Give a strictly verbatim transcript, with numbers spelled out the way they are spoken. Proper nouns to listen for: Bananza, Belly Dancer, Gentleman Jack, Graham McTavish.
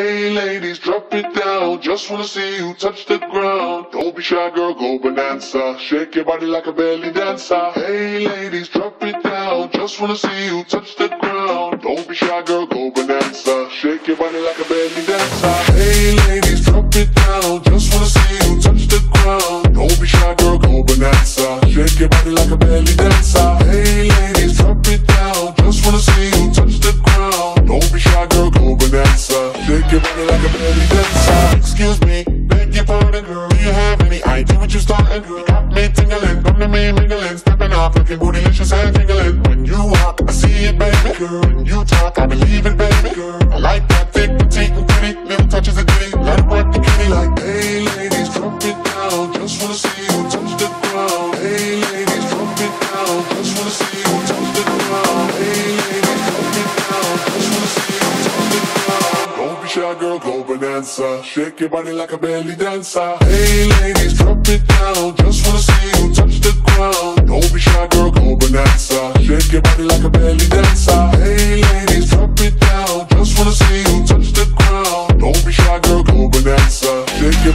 Hey ladies, drop it down, just wanna see you touch the ground. Don't be shy girl, go Bananza, shake your body like a belly dancer. Hey ladies, drop it down, just wanna see you touch the ground. Don't be shy girl, go Bananza, shake your body like a belly dancer. Hey ladies, drop it down, just wanna see you touch the ground. Don't be shy girl, go Bananza, shake your body like a belly dancer. Hey ladies, drop it down, just wanna see you touch the ground. Don't be shy girl, go Bananza, shake your body like a belly dancer. Excuse me, beg your pardon girl, do you have any idea what you starting girl? You got me tingling, come to me mingling, stepping off looking bootylicious and tingling. When you walk, I see it baby girl, when you talk, I believe it baby girl. I like that thick, petite and pretty, little touches of ditty, let it work the kitty like. Hey ladies, drop it down, just wanna see you touch the ground. Hey ladies, drop it down, just wanna see you touch the ground. Hey ladies, drop it down, just wanna see you touch the ground. Shy girl, go Bananza, shake your body like a belly dancer. Hey ladies, drop it down, just wanna see you touch the ground. Don't be shy girl, go Bananza, shake your body like a belly dancer. Hey ladies, drop it down, just wanna see you touch the ground. Don't be shy girl, go Bananza, shake your